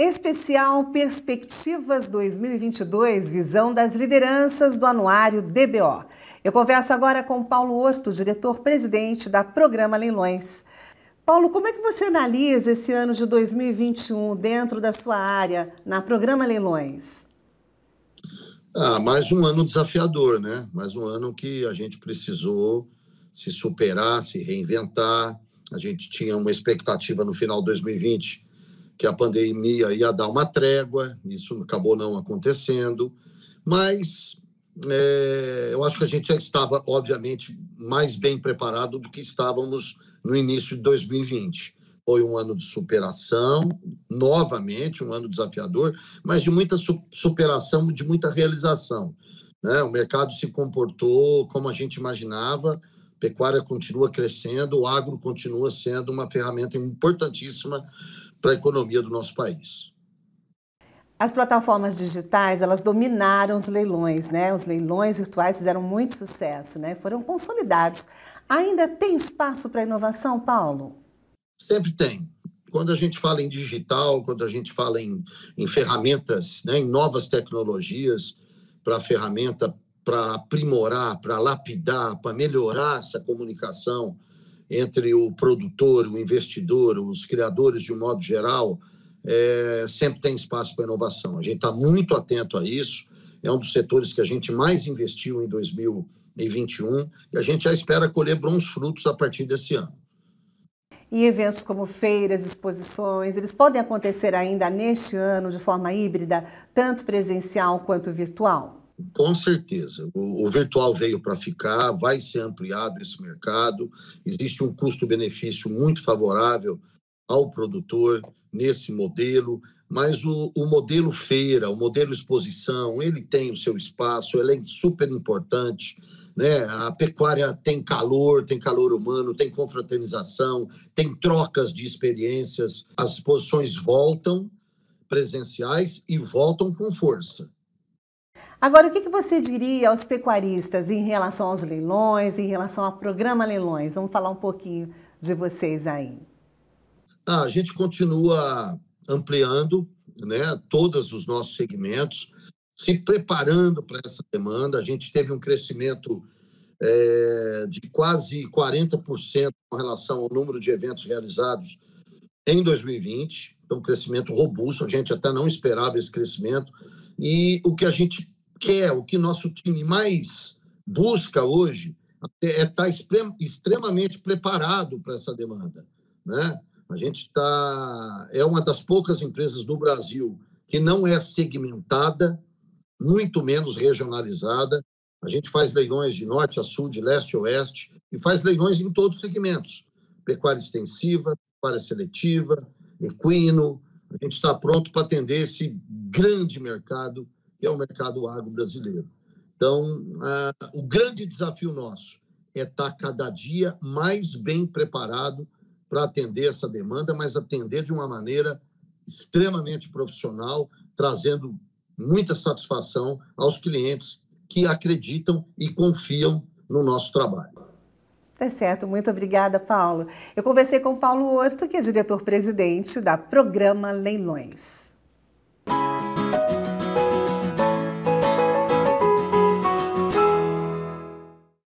Especial Perspectivas 2022, visão das lideranças do Anuário DBO. Eu converso agora com Paulo Horto, diretor-presidente da Programa Leilões. Paulo, como é que você analisa esse ano de 2021 dentro da sua área, na Programa Leilões? Mais um ano desafiador, né? Mais um ano que a gente precisou se superar, se reinventar. A gente tinha uma expectativa no final de 2020 que a pandemia ia dar uma trégua, isso acabou não acontecendo, mas eu acho que a gente já estava, obviamente, mais bem preparado do que estávamos no início de 2020. Foi um ano de superação, novamente, um ano desafiador, mas de muita superação, de muita realização, né? O mercado se comportou como a gente imaginava, a pecuária continua crescendo, o agro continua sendo uma ferramenta importantíssima para a economia do nosso país. As plataformas digitais, elas dominaram os leilões, né? Os leilões virtuais fizeram muito sucesso, né? Foram consolidados. Ainda tem espaço para inovação, Paulo? Sempre tem. Quando a gente fala em digital, quando a gente fala em ferramentas, né, em novas tecnologias, para ferramenta, para aprimorar, para lapidar, para melhorar essa comunicação entre o produtor, o investidor, os criadores de um modo geral, sempre tem espaço para inovação. A gente está muito atento a isso, é um dos setores que a gente mais investiu em 2021 e a gente já espera colher bons frutos a partir desse ano. E eventos como feiras, exposições, eles podem acontecer ainda neste ano de forma híbrida, tanto presencial quanto virtual? Com certeza. O virtual veio para ficar, vai ser ampliado esse mercado. Existe um custo-benefício muito favorável ao produtor nesse modelo, mas o modelo feira, o modelo exposição, ele tem o seu espaço, ele é super importante, né? A pecuária tem calor humano, tem confraternização, tem trocas de experiências. As exposições voltam presenciais e voltam com força. Agora, o que você diria aos pecuaristas em relação aos leilões, em relação ao Programa Leilões? Vamos falar um pouquinho de vocês aí. A gente continua ampliando, né, todos os nossos segmentos, se preparando para essa demanda. A gente teve um crescimento de quase 40% com relação ao número de eventos realizados em 2020. Então, um crescimento robusto. A gente até não esperava esse crescimento. E o que a gente quer, o que nosso time mais busca hoje é estar extremamente preparado para essa demanda, né? A gente é uma das poucas empresas do Brasil que não é segmentada, muito menos regionalizada. A gente faz leilões de norte a sul, de leste a oeste, e faz leilões em todos os segmentos. Pecuária extensiva, pecuária seletiva, equino. A gente está pronto para atender esse grande mercado, que é o mercado agro brasileiro. Então, o grande desafio nosso é estar cada dia mais bem preparado para atender essa demanda, mas atender de uma maneira extremamente profissional, trazendo muita satisfação aos clientes que acreditam e confiam no nosso trabalho. Tá certo, muito obrigada, Paulo. Eu conversei com Paulo Horto, que é diretor-presidente da Programa Leilões.